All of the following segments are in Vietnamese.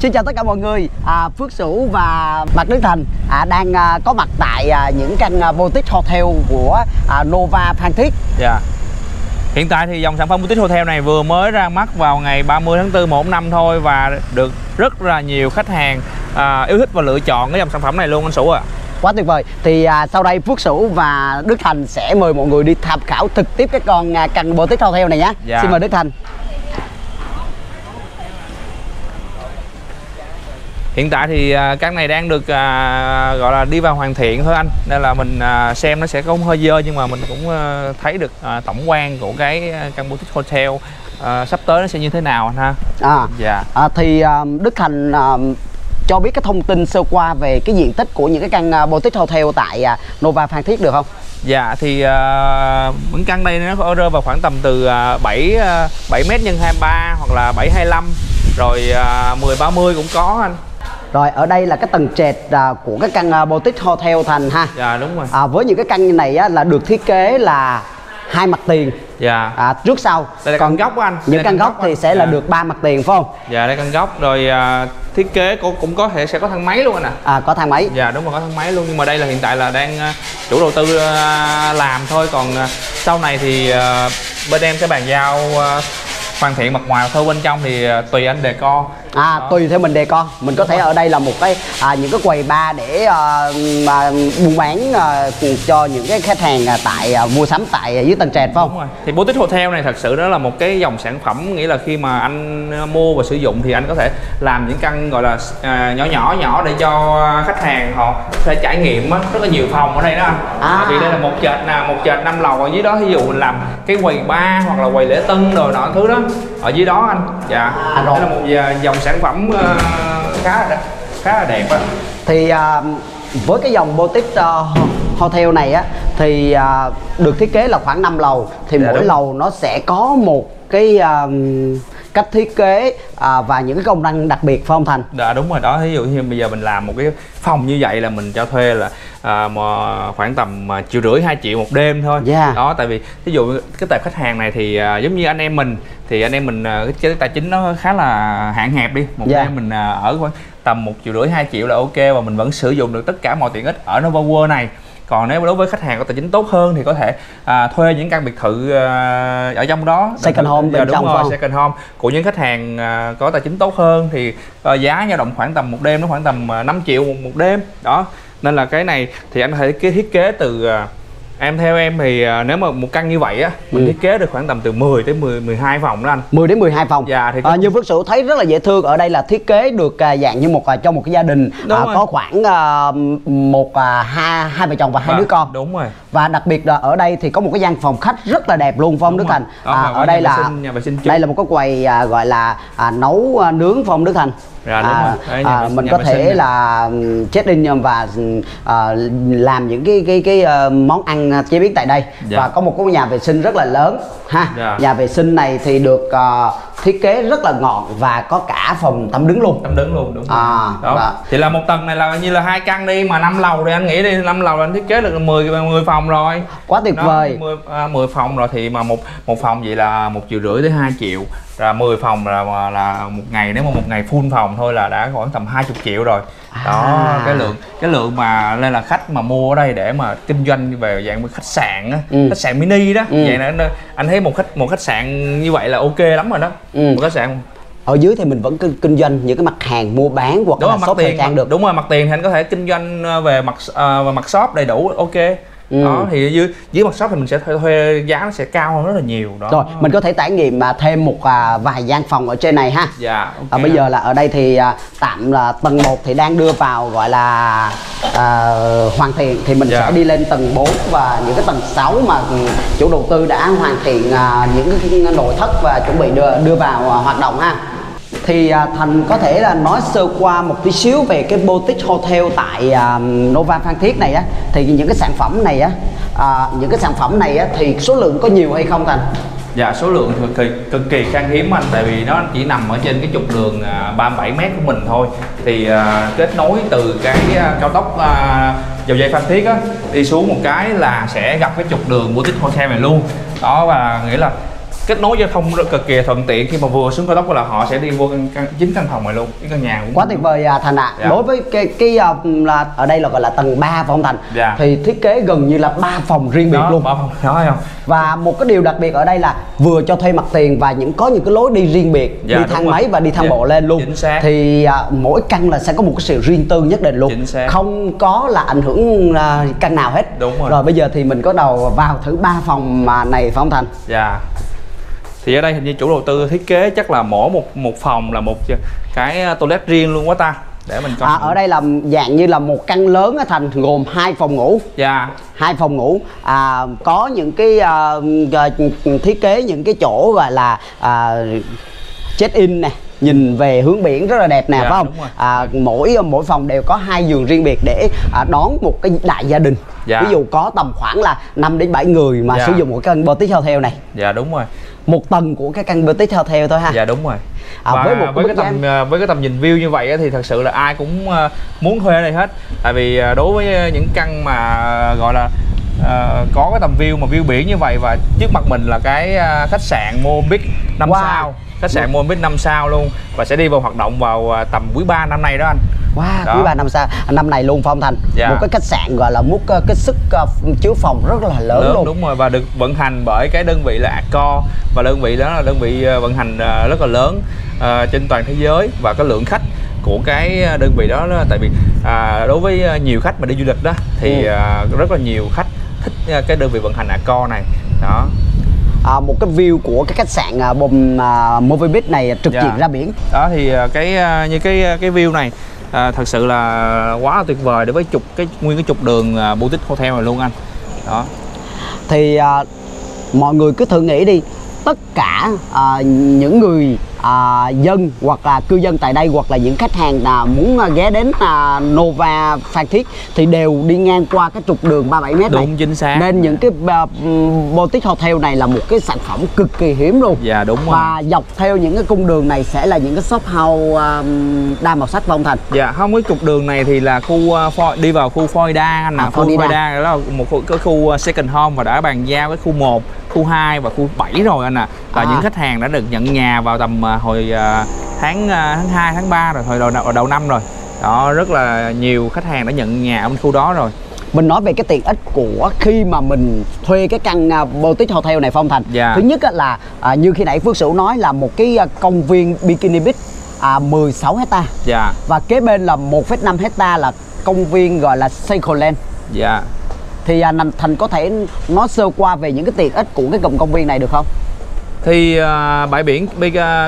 Xin chào tất cả mọi người, Phước Sửu và Bạch Đức Thành đang có mặt tại những căn boutique hotel của Nova Phan Thiết. Dạ. Hiện tại thì dòng sản phẩm boutique hotel này vừa mới ra mắt vào ngày 30 tháng 4 mỗi năm thôi, và được rất là nhiều khách hàng yêu thích và lựa chọn cái dòng sản phẩm này luôn anh Sửu ạ. Quá tuyệt vời. Thì sau đây Phước Sửu và Đức Thành sẽ mời mọi người đi tham khảo thực tiếp cái con căn boutique hotel này nhé. Dạ. Xin mời Đức Thành. Hiện tại thì căn này đang được gọi là đi vào hoàn thiện thôi anh. Nên là mình xem nó sẽ có hơi dơ, nhưng mà mình cũng thấy được tổng quan của cái căn boutique hotel sắp tới nó sẽ như thế nào anh ha. Dạ. Thì Đức Thành cho biết cái thông tin sơ qua về cái diện tích của những cái căn boutique hotel tại Nova Phan Thiết được không? Dạ thì những căn đây nó rơi vào khoảng tầm từ 7m x 23 hoặc là 725 rồi 1030 cũng có anh. Rồi ở đây là cái tầng trệt của cái căn boutique hotel Thành ha. Dạ đúng rồi. Với những cái căn này á, là được thiết kế là 2 mặt tiền. Dạ. Trước sau. Đây còn căn góc của anh. Những căn góc thì anh sẽ là được 3 mặt tiền phải không? Dạ đây căn góc rồi thiết kế cũng có thể sẽ có thang máy luôn anh ạ. Có thang máy. Dạ đúng rồi, có thang máy luôn, nhưng mà đây là hiện tại là đang chủ đầu tư làm thôi, còn sau này thì bên em sẽ bàn giao hoàn thiện mặt ngoài thôi, bên trong thì tùy anh đề co. Tùy theo mình đề co. Mình có thể ở đây là một cái những cái quầy bar để buôn bán cho những cái khách hàng tại mua sắm tại dưới tầng trệt phải không? Đúng rồi. Thì boutique hotel này thật sự đó là một cái dòng sản phẩm, nghĩa là khi mà anh mua và sử dụng thì anh có thể làm những căn gọi là nhỏ để cho khách hàng họ sẽ trải nghiệm rất là nhiều phòng ở đây đó anh. Vì đây là một trệt nào, một trệt 5 lầu, ở dưới đó ví dụ mình làm cái quầy bar hoặc là quầy lễ tân đồ nọ thứ đó ở dưới đó anh. Dạ. Đây là một dòng sản phẩm khá là đẹp á. Thì với cái dòng boutique hotel này á thì được thiết kế là khoảng 5 lầu thì mỗi lầu nó sẽ có một cái cách thiết kế và những cái công năng đặc biệt phải không Thành? Dạ đúng rồi đó, ví dụ như bây giờ mình làm một cái phòng như vậy là mình cho thuê là khoảng tầm 1,5 triệu 2 triệu một đêm thôi. Yeah. Đó, tại vì ví dụ cái tệp khách hàng này thì giống như anh em mình thì anh em mình cái tài chính nó khá là hạn hẹp đi, một đêm mình ở khoảng tầm 1,5 triệu 2 triệu là ok, và mình vẫn sử dụng được tất cả mọi tiện ích ở Nova World này. Còn nếu đối với khách hàng có tài chính tốt hơn thì có thể thuê những căn biệt thự ở trong đó, second home bên trong rồi, second home của những khách hàng có tài chính tốt hơn thì giá dao động khoảng tầm một đêm nó khoảng tầm 5 triệu một đêm đó. Nên là cái này thì anh có thể thiết kế từ theo em thì nếu mà một căn như vậy á mình thiết kế được khoảng tầm từ 10 đến 12 phòng đó anh. 10 đến 12 phòng. Dạ thì như Phước Sửu thấy rất là dễ thương, ở đây là thiết kế được dạng như cho một cái gia đình có khoảng hai vợ chồng và 2 đứa con. Đúng rồi. Và đặc biệt là ở đây thì có một cái gian phòng khách rất là đẹp luôn phong Đức Thành. Ở đây là đây là một cái quầy gọi là nấu nướng phong Đức Thành. Dạ, mình có thể là check in và làm những cái món ăn chế biến tại đây. Dạ. Và có một cái nhà vệ sinh rất là lớn ha. Dạ. Nhà vệ sinh này thì được thiết kế rất là ngọn và có cả phòng tắm đứng luôn. Tắm đứng luôn đúng rồi. Đó. Thì là một tầng này là như là 2 căn đi mà 5 lầu thì anh nghĩ đi, 5 lầu là anh thiết kế được 10 phòng rồi. Quá tuyệt vời. 10 phòng rồi thì mà một phòng vậy là 1,5 triệu tới 2 triệu. Là 10 phòng là một ngày, nếu mà một ngày full phòng thôi là đã khoảng tầm 20 triệu rồi. Đó, cái lượng mà nên là khách mà mua ở đây để mà kinh doanh về dạng khách sạn á, khách sạn mini đó. Vậy là anh thấy một khách sạn như vậy là ok lắm rồi đó. Một khách sạn ở dưới thì mình vẫn kinh doanh những cái mặt hàng mua bán hoặc là shop thời trang được. Đúng rồi, mặt tiền thì anh có thể kinh doanh về mặt shop đầy đủ ok. Đó thì dưới mặt shop thì mình sẽ thuê giá nó sẽ cao hơn rất là nhiều đó. Rồi mình có thể trải nghiệm thêm một vài gian phòng ở trên này ha. Dạ. Okay. Bây giờ là ở đây thì tạm là tầng 1 thì đang đưa vào gọi là hoàn thiện, thì mình sẽ đi lên tầng 4 và những cái tầng 6 mà chủ đầu tư đã hoàn thiện những cái nội thất và chuẩn bị đưa vào hoạt động ha. Thì Thành có thể là nói sơ qua một tí xíu về cái boutique hotel tại Nova Phan Thiết này á, thì những cái sản phẩm này á, thì số lượng có nhiều hay không Thành? Dạ số lượng cực kỳ khan hiếm anh, tại vì nó chỉ nằm ở trên cái trục đường 37m của mình thôi. Thì kết nối từ cái cao tốc Dầu Giây Phan Thiết á, đi xuống một cái là sẽ gặp cái trục đường boutique hotel này luôn. Đó, và nghĩa là kết nối giao thông cực kỳ thuận tiện. Khi mà vừa xuống cao tốc là họ sẽ đi vô chính căn phòng này luôn, cái căn nhà cũng quá tuyệt vời. Thành ạ, dạ. Đối với cái là ở đây là gọi là tầng 3 phòng Thành, dạ. Thì thiết kế gần như là 3 phòng riêng biệt luôn, 3 phòng đó không? Và một cái điều đặc biệt ở đây là vừa cho thuê mặt tiền và có những cái lối đi riêng biệt, dạ, đi thang máy và đi thang bộ lên luôn. Thì mỗi căn là sẽ có một cái sự riêng tư nhất định luôn, không có là ảnh hưởng căn nào hết. Rồi bây giờ thì mình có đầu vào thử 3 phòng mà này phải không Thành? Dạ. Thì ở đây hình như chủ đầu tư thiết kế chắc là mỗi một phòng là một cái toilet riêng luôn quá ta. Để mình coi. Ở đây là dạng như là một căn lớn á Thành, gồm 2 phòng ngủ. Dạ. 2 phòng ngủ, có những cái thiết kế những cái chỗ gọi là check in nè, nhìn về hướng biển rất là đẹp nè, dạ, phải không? Mỗi phòng đều có 2 giường riêng biệt để đón một cái đại gia đình. Dạ. Ví dụ có tầm khoảng là 5 đến 7 người mà, dạ, sử dụng một căn boutique hotel này. Dạ đúng rồi. Một tầng của cái căn boutique hotel thôi ha. Dạ đúng rồi. Với cái tầm nhìn view như vậy thì thật sự là ai cũng muốn thuê ở đây hết. Tại vì đối với những căn mà gọi là có cái tầm view mà view biển như vậy, và trước mặt mình là cái khách sạn Moonbeach 5 sao. Khách sạn Moonbeach 5 sao luôn, và sẽ đi vào hoạt động vào tầm quý 3 năm nay đó anh. Wow, quý 3 năm sau năm này luôn Phong Thành, dạ. Một cái khách sạn gọi là một cái sức chứa phòng rất là lớn luôn. Đúng rồi, và được vận hành bởi cái đơn vị là Accor, và đơn vị đó là đơn vị vận hành rất là lớn trên toàn thế giới. Và cái lượng khách của cái đơn vị đó, tại vì đối với nhiều khách mà đi du lịch đó thì rất là nhiều khách thích cái đơn vị vận hành Accor này đó. Một cái view của cái khách sạn Movie Beach này trực diện ra biển. Đó thì như cái view này thật sự là quá tuyệt vời đối với nguyên cái trục đường boutique hotel này luôn anh. Đó. Thì mọi người cứ thử nghĩ đi, tất cả những người dân hoặc là cư dân tại đây, hoặc là những khách hàng là muốn ghé đến Nova Phan Thiết thì đều đi ngang qua cái trục đường 37m này. Đúng, chính xác. Nên những cái boutique hotel này là một cái sản phẩm cực kỳ hiếm luôn. Dạ đúng rồi. Và dọc theo những cái cung đường này sẽ là những cái shop house đa màu sắc Phong Thành. Dạ, không, cái trục đường này thì là khu đi vào khu Florida anh ạ. Florida đó là một cái khu second home, và đã bàn giao cái khu 1, khu 2 và khu 7 rồi anh ạ. Và những khách hàng đã được nhận nhà vào tầm hồi tháng 2, tháng 3 rồi, hồi đầu năm rồi. Đó, rất là nhiều khách hàng đã nhận nhà ở khu đó rồi. Mình nói về cái tiện ích của khi mà mình thuê cái căn boutique hotel này Phong Thành. Dạ. Thứ nhất là như khi nãy Phước Sửu nói là một cái công viên Bikini Beach 16 hecta. Dạ. Và kế bên là 1,5 hecta là công viên gọi là Cycloland. Dạ. Thì Thành có thể nói sơ qua về những cái tiện ích của cái công viên này được không? Thì bãi biển,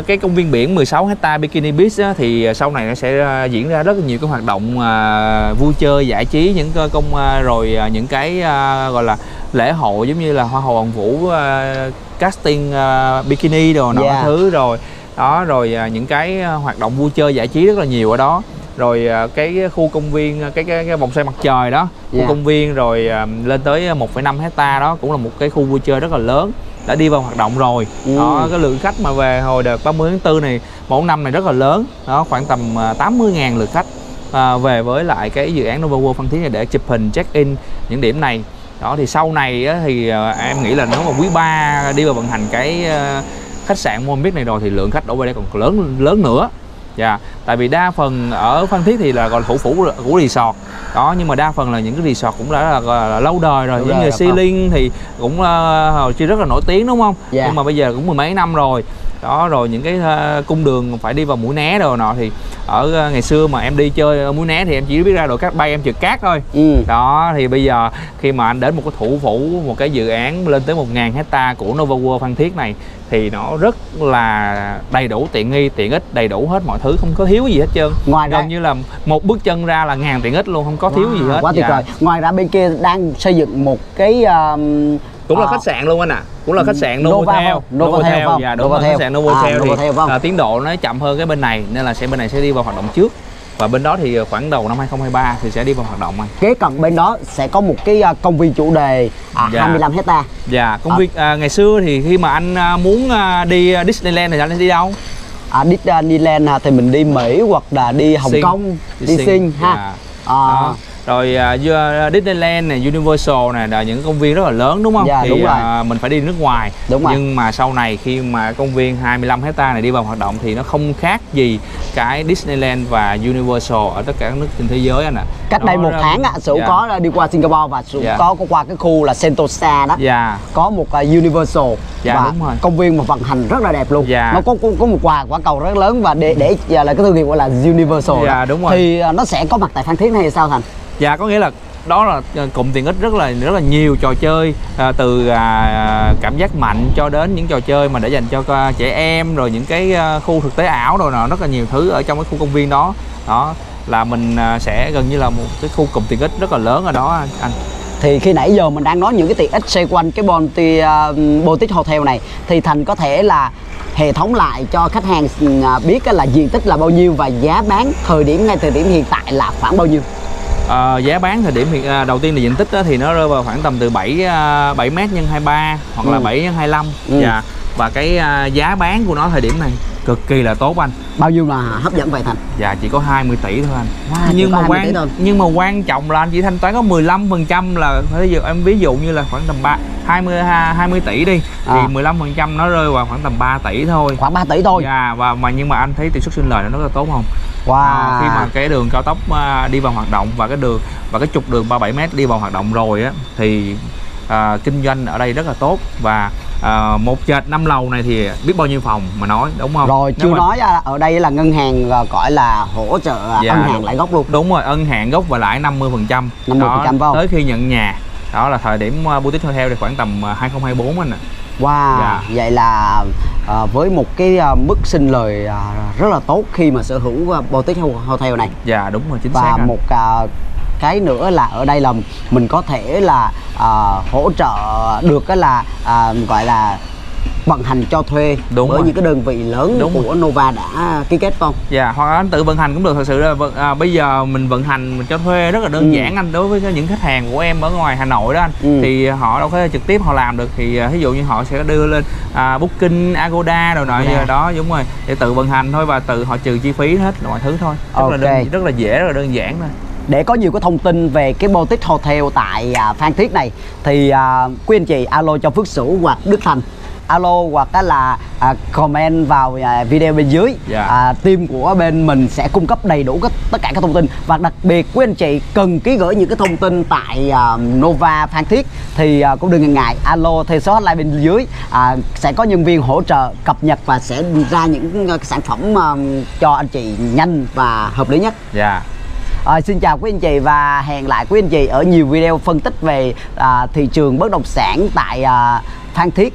cái công viên biển 16 hecta Bikini Beach á, thì sau này nó sẽ diễn ra rất là nhiều cái hoạt động vui chơi giải trí, những rồi những cái gọi là lễ hội giống như là Hoa hậu Hoàn Vũ casting bikini đồ nọ thứ rồi. Đó rồi những cái hoạt động vui chơi giải trí rất là nhiều ở đó. Rồi cái khu công viên, cái vòng xoay mặt trời đó, khu công viên rồi lên tới 1,5 hecta đó cũng là một cái khu vui chơi rất là lớn, đã đi vào hoạt động rồi. Đó, cái lượng khách mà về hồi đợt 30 tháng 4 này, mỗi năm này rất là lớn. Đó, khoảng tầm 80.000 lượt khách về với lại cái dự án Nova Phan Thiết này để chụp hình check in những điểm này. Đó thì sau này á, thì em nghĩ là nếu mà quý 3 đi vào vận hành cái khách sạn Moonbeach này rồi thì lượng khách đổ về đây còn lớn nữa. Dạ, tại vì đa phần ở Phan Thiết thì là còn phủ resort đó, nhưng mà đa phần là những cái resort cũng đã là lâu đời rồi. Những người Cycloland thì cũng hồi xưa rất là nổi tiếng đúng không? Dạ. Nhưng mà bây giờ cũng mười mấy năm rồi đó. Rồi những cái cung đường phải đi vào Mũi Né đồ nọ, thì ở ngày xưa mà em đi chơi ở Mũi Né thì em chỉ biết ra đội cát bay, em trượt cát thôi. Đó thì bây giờ khi mà anh đến một cái một cái dự án lên tới 1.000 hecta của Nova Phan Thiết này thì nó rất là đầy đủ tiện ích, đầy đủ hết mọi thứ, không có thiếu gì hết trơn. Ngoài ra như là một bước chân ra là ngàn tiện ích luôn, không có thiếu gì hết. Quá tuyệt vời. Ngoài ra bên kia đang xây dựng một cái cũng là khách sạn luôn anh ạ. Cũng là khách sạn Novotel. Dạ đúng rồi, khách sạn Novotel thì tiến độ nó chậm hơn cái bên này, nên là bên này sẽ đi vào hoạt động trước. Và bên đó thì khoảng đầu năm 2023 thì sẽ đi vào hoạt động này. Kế cận bên đó sẽ có một cái công viên chủ đề 25 hecta. Dạ, công viên ngày xưa thì khi mà anh muốn đi Disneyland thì anh đi đâu? Disneyland thì mình đi Mỹ hoặc là đi Hồng Kông, đi Sing ha. Rồi Disneyland này, Universal này là những công viên rất là lớn đúng không? Dạ, thì đúng rồi. Mình phải đi nước ngoài. Đúng rồi. Nhưng mà sau này khi mà công viên 25 hectare này đi vào hoạt động thì nó không khác gì cái Disneyland và Universal ở tất cả các nước trên thế giới anh ạ. Cách đây một tháng á, Sửu có đi qua Singapore và Sửu có qua cái khu là Sentosa đó. Dạ. Có một Universal và đúng rồi. Công viên mà vận hành rất là đẹp luôn. Dạ. Nó có một quả cầu rất lớn và để là cái thương hiệu gọi là Universal. Dạ, đó. Đúng rồi. Thì nó sẽ có mặt tại Phan Thiết hay sao Thành? Dạ, có nghĩa là đó là cụm tiện ích rất là nhiều trò chơi, từ cảm giác mạnh cho đến những trò chơi mà để dành cho trẻ em, rồi những cái khu thực tế ảo rồi nọ, rất là nhiều thứ ở trong cái khu công viên đó. Đó là mình sẽ gần như là một cái khu cụm tiện ích rất là lớn ở đó anh. Thì khi nãy giờ mình đang nói những cái tiện ích xoay quanh cái Baltic Hotel này, thì Thành có thể là hệ thống lại cho khách hàng biết là diện tích là bao nhiêu và giá bán thời điểm ngay thời điểm hiện tại là khoảng bao nhiêu? Giá bán thời điểm đầu tiên là diện tích đó, thì nó rơi vào khoảng tầm từ 7 m x 23 hoặc là 7 x 25. Dạ. Và cái giá bán của nó thời điểm này cực kỳ là tốt anh. Bao nhiêu là hấp dẫn vậy Thành? Dạ, chỉ có 20 tỷ thôi anh. Wow, nhưng mà quan trọng là anh chỉ thanh toán có 15%, là em ví dụ như là khoảng tầm 20 tỷ đi, thì 15% nó rơi vào khoảng tầm 3 tỷ thôi. Khoảng 3 tỷ thôi. Dạ, và nhưng mà anh thấy tỷ suất sinh lời nó rất là tốt không? Wow. Khi mà cái đường cao tốc đi vào hoạt động và cái trục đường 37 m đi vào hoạt động rồi á, thì kinh doanh ở đây rất là tốt. Và một trệt 5 lầu này thì biết bao nhiêu phòng mà nói, đúng không? Rồi chưa nói ở đây là ngân hàng gọi là hỗ trợ ân hạn lãi gốc luôn. Đúng rồi, ân hạn gốc và lãi 50%. 50% đó, tới khi nhận nhà. Đó là thời điểm Boutique Hotel thì khoảng tầm 2024 anh ạ. Wow, dạ. Vậy là với một cái mức sinh lời rất là tốt khi mà sở hữu Boutique Hotel này. Dạ đúng rồi, chính xác. Và một cái nữa là ở đây là mình có thể là hỗ trợ được cái là gọi là vận hành cho thuê với những cái đơn vị lớn của Nova đã ký kết không? Dạ, hoặc anh tự vận hành cũng được. Thật sự là bây giờ mình vận hành mình cho thuê rất là đơn giản anh. Đối với những khách hàng của em ở ngoài Hà Nội đó anh, thì họ đâu có trực tiếp họ làm được, thì ví dụ như họ sẽ đưa lên Booking, Agoda rồi nọ đó, đúng rồi, để tự vận hành thôi và tự họ trừ chi phí hết mọi thứ thôi. Rất là dễ, rất là đơn giản thôi. Để có nhiều cái thông tin về cái Boutique Hotel tại Phan Thiết này thì quý anh chị alo cho Phước Sửu hoặc Đức Thành, alo hoặc là comment vào video bên dưới. Team của bên mình sẽ cung cấp đầy đủ tất cả các thông tin. Và đặc biệt quý anh chị cần ký gửi những cái thông tin tại Nova Phan Thiết thì cũng đừng ngần ngại, alo theo số hotline bên dưới, sẽ có nhân viên hỗ trợ cập nhật và sẽ ra những sản phẩm cho anh chị nhanh và hợp lý nhất. Xin chào quý anh chị và hẹn lại quý anh chị ở nhiều video phân tích về thị trường bất động sản tại Phan Thiết.